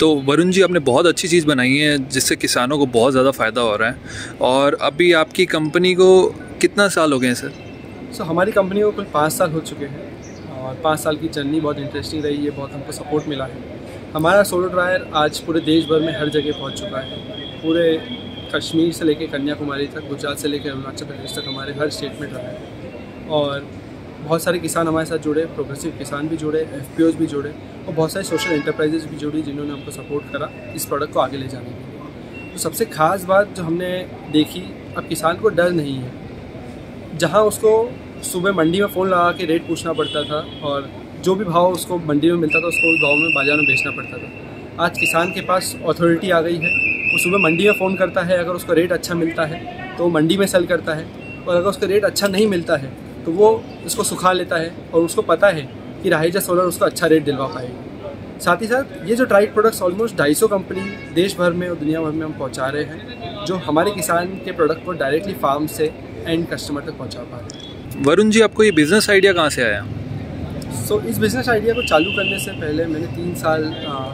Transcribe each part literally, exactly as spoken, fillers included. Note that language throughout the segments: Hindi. तो वरुण जी आपने बहुत अच्छी चीज़ बनाई है जिससे किसानों को बहुत ज़्यादा फ़ायदा हो रहा है। और अभी आपकी कंपनी को कितना साल हो गए हैं सर? सो so, हमारी कंपनी को कुल पाँच साल हो चुके हैं और पाँच साल की जर्नी बहुत इंटरेस्टिंग रही है, बहुत हमको सपोर्ट मिला है। हमारा सोलर ड्रायर आज पूरे देश भर में हर जगह पहुँच चुका है, पूरे कश्मीर से लेकर कन्याकुमारी तक, गुजरात से लेकर अरुणाचल प्रदेश तक, हमारे हर स्टेट में ड्रायर है। और बहुत सारे किसान हमारे साथ जुड़े, प्रोग्रेसिव किसान भी जुड़े, एफपीओज भी जुड़े और बहुत सारे सोशल एंटरप्राइजेज भी जुड़ी जिन्होंने हमको सपोर्ट करा इस प्रोडक्ट को आगे ले जाने के लिए। तो सबसे खास बात जो हमने देखी, अब किसान को डर नहीं है। जहां उसको सुबह मंडी में फ़ोन लगा के रेट पूछना पड़ता था और जो भी भाव उसको मंडी में मिलता था उसको गाँव में बाजार में बेचना पड़ता था, आज किसान के पास अथॉरिटी आ गई है। वो सुबह मंडी में फ़ोन करता है, अगर उसको रेट अच्छा मिलता है तो वो मंडी में सेल करता है और अगर उसका रेट अच्छा नहीं मिलता है तो वो इसको सुखा लेता है और उसको पता है कि राहेजा सोलर उसको अच्छा रेट दिलवा पाएगा। साथ ही साथ ये जो ट्राइड प्रोडक्ट्स ऑलमोस्ट ढाई सौ कंपनी देश भर में और दुनिया भर में हम पहुंचा रहे हैं जो हमारे किसान के प्रोडक्ट को डायरेक्टली फार्म से एंड कस्टमर तक पहुंचा पा रहे हैं। वरुण जी आपको ये बिज़नेस आइडिया कहाँ से आया? सो so, इस बिज़नेस आइडिया को चालू करने से पहले मैंने तीन साल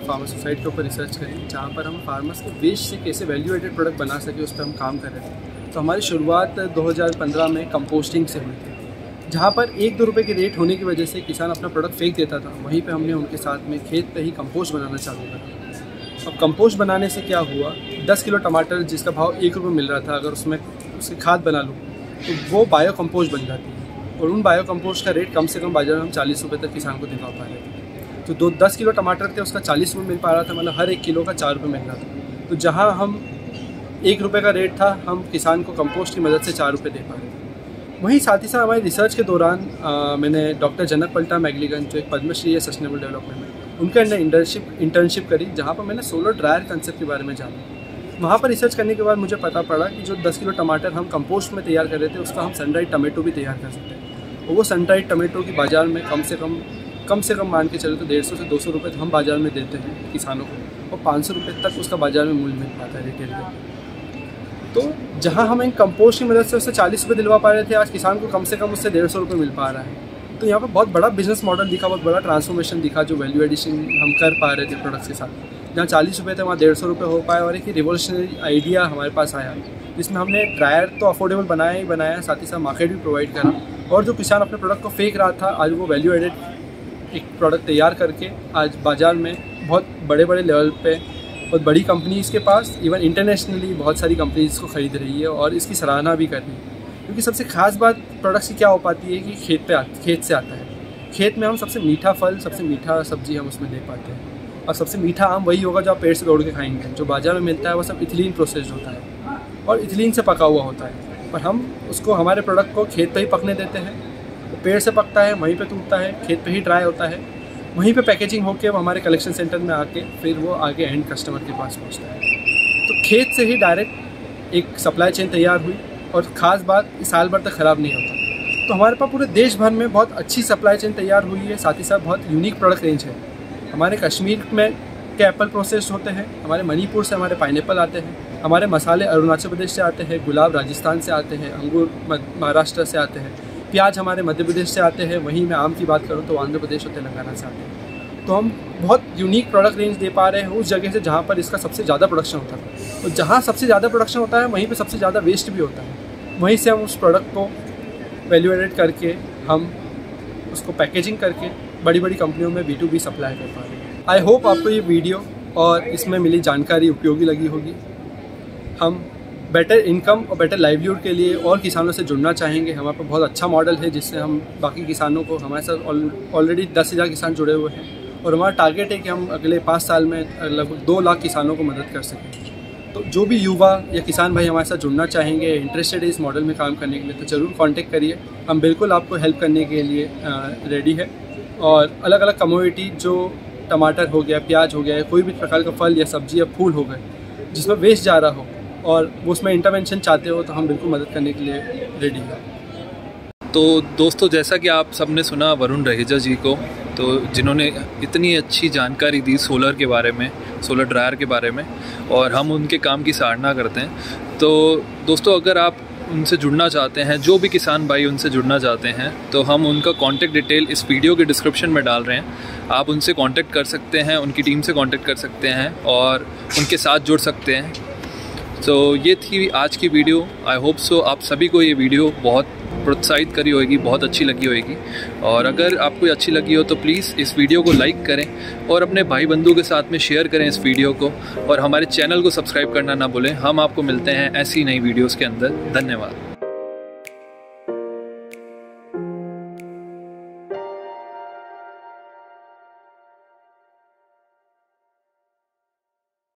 फार्मा सोसाइटी के ऊपर रिसर्च करी जहाँ पर हम फार्मर्स को वेस्ट से कैसे वैल्यू एडेड प्रोडक्ट बना सके उस पर हम काम कर रहे थे। तो हमारी शुरुआत दो हज़ार पंद्रह में कंपोस्टिंग से हुई थी जहाँ पर एक दो रुपये के रेट होने की वजह से किसान अपना प्रोडक्ट फेंक देता था, वहीं पे हमने उनके साथ में खेत पे ही कंपोस्ट बनाना चालू करा। अब कंपोस्ट बनाने से क्या हुआ, दस किलो टमाटर जिसका भाव एक रुपये मिल रहा था अगर उसमें उसकी खाद बना लूँ तो वो बायो कंपोस्ट बन जाती है और उन बायो कंपोस्ट का रेट कम से कम बाजार में हम चालीस रुपये तक किसान को दिलवा पा रहे थे। तो दो दस किलो टमाटर थे उसका चालीस रुपये मिल पा रहा था, मतलब हर एक किलो का चार रुपये मिल रहा था। तो जहाँ हम एक रुपये का रेट था हम किसान को कंपोस्ट की मदद से चार रुपये दे पा रहे थे। वहीं साथ ही साथ हमारी रिसर्च के दौरान आ, मैंने डॉक्टर जनक पल्टा मैगलीगन जो एक पद्मश्री है सस्टेनेबल डेवलपमेंट में, उनके अंदर इंटर्नशिप इंटर्नशिप करी जहाँ पर मैंने सोलर ड्रायर कंसेप्ट के बारे में जाना। वहाँ पर रिसर्च करने के बाद मुझे पता पड़ा कि जो दस किलो टमाटर हम कंपोस्ट में तैयार कर रहे थे उसका हम सनड्राइड टमाटो भी तैयार कर सकते हैं और वो सनड्राइड टमाटो की बाज़ार में कम से कम कम से कम मान के चले तो डेढ़ सौ से दो सौ रुपये हम बाज़ार में देते हैं किसानों को और पाँच सौ रुपये तक उसका बाज़ार में मूल्य मिल पाता है रिटेल में। तो जहाँ हम इन कंपोस्ट की मदद से उससे चालीस रुपये दिलवा पा रहे थे, आज किसान को कम से कम उससे डेढ़ सौ रुपये मिल पा रहा है। तो यहाँ पर बहुत बड़ा बिजनेस मॉडल दिखा, बहुत बड़ा ट्रांसफॉर्मेशन दिखा जो वैल्यू एडिशन हम कर पा रहे थे प्रोडक्ट्स के साथ। जहाँ चालीस रुपये थे वहाँ डेढ़ सौ रुपये हो पाए और एक रिवोल्यूशनरी आइडिया हमारे पास आया जिसमें हमने ड्रायर तो अफोर्डेबल बनाया ही बनाया, साथ ही साथ मार्केट भी प्रोवाइड करा और जो किसान अपने प्रोडक्ट को फेंक रहा था आज वो वैल्यू एडेड एक प्रोडक्ट तैयार करके आज बाज़ार में बहुत बड़े बड़े लेवल पर और बड़ी कंपनीज़ के पास, इवन इंटरनेशनली बहुत सारी कंपनीज़ को ख़रीद रही है और इसकी सराहना भी कर रही है। क्योंकि सबसे खास बात प्रोडक्ट्स की क्या हो पाती है कि खेत पे खेत से आता है, खेत में हम सबसे मीठा फल सबसे मीठा सब्जी हम उसमें दे पाते हैं और सबसे मीठा आम वही होगा जो आप पेड़ से तोड़ के खाएंगे। जो बाज़ार में मिलता है वो सब इथिलीन प्रोसेस्ड होता है और इथिलीन से पका हुआ होता है, पर हम उसको हमारे प्रोडक्ट को खेत पर ही पकने देते हैं। पेड़ से पकता है, वहीं पर टूटता है, खेत पर ही ड्राई होता है, वहीं पे पैकेजिंग होके वो हमारे कलेक्शन सेंटर में आके फिर वो आगे एंड कस्टमर के पास पहुंचता है। तो खेत से ही डायरेक्ट एक सप्लाई चेन तैयार हुई और ख़ास बात इस साल भर तक ख़राब नहीं होता। तो हमारे पास पूरे देश भर में बहुत अच्छी सप्लाई चेन तैयार हुई है, साथ ही साथ बहुत यूनिक प्रोडक्ट रेंज है। हमारे कश्मीर में के एप्पल प्रोसेस होते हैं, हमारे मणिपुर से हमारे पाइनएप्पल आते हैं, हमारे मसाले अरुणाचल प्रदेश से आते हैं, गुलाब राजस्थान से आते हैं, अंगूर महाराष्ट्र से आते हैं, प्याज हमारे मध्य प्रदेश से आते हैं, वहीं मैं आम की बात करूं तो आंध्र प्रदेश और तेलंगाना से आते हैं। तो हम बहुत यूनिक प्रोडक्ट रेंज दे पा रहे हैं उस जगह से जहां पर इसका सबसे ज़्यादा प्रोडक्शन होता है और जहां सबसे ज़्यादा प्रोडक्शन होता है वहीं पे सबसे ज़्यादा वेस्ट भी होता है। वहीं से हम उस प्रोडक्ट को वैल्यू एडेड करके हम उसको पैकेजिंग करके बड़ी बड़ी कंपनियों में बी टू बी सप्लाई कर पा रहे हैं। आई होप आपको ये वीडियो और इसमें मिली जानकारी उपयोगी लगी होगी। हम बेटर इनकम और बेटर लाइवलीहुड के लिए और किसानों से जुड़ना चाहेंगे। हमारे पास बहुत अच्छा मॉडल है जिससे हम बाकी किसानों को, हमारे साथ ऑलरेडी दस हज़ार किसान जुड़े हुए हैं और हमारा टारगेट है कि हम अगले पाँच साल में लगभग दो लाख किसानों को मदद कर सकें। तो जो भी युवा या किसान भाई हमारे साथ जुड़ना चाहेंगे, इंटरेस्टेड है इस मॉडल में काम करने के लिए, तो ज़रूर कॉन्टेक्ट करिए। हम बिल्कुल आपको हेल्प करने के लिए रेडी है और अलग अलग कमोडिटी जो टमाटर हो गया, प्याज हो गया, कोई भी प्रकार का फल या सब्ज़ी या फूल हो गए जिसमें वेस्ट जा रहा हो और उसमें इंटरवेंशन चाहते हो तो हम बिल्कुल मदद करने के लिए रेडी हैं। तो दोस्तों जैसा कि आप सबने सुना वरुण राहेजा जी को, तो जिन्होंने इतनी अच्छी जानकारी दी सोलर के बारे में, सोलर ड्रायर के बारे में, और हम उनके काम की सराहना करते हैं। तो दोस्तों अगर आप उनसे जुड़ना चाहते हैं, जो भी किसान भाई उनसे जुड़ना चाहते हैं, तो हम उनका कांटेक्ट डिटेल इस वीडियो के डिस्क्रिप्शन में डाल रहे हैं। आप उनसे कांटेक्ट कर सकते हैं, उनकी टीम से कांटेक्ट कर सकते हैं और उनके साथ जुड़ सकते हैं। तो ये थी आज की वीडियो। आई होप सो आप सभी को ये वीडियो बहुत प्रोत्साहित करी होगी, बहुत अच्छी लगी होगी। और अगर आपको अच्छी लगी हो तो प्लीज़ इस वीडियो को लाइक करें और अपने भाई बंधु के साथ में शेयर करें इस वीडियो को, और हमारे चैनल को सब्सक्राइब करना ना भूलें। हम आपको मिलते हैं ऐसी नई वीडियोज़ के अंदर। धन्यवाद।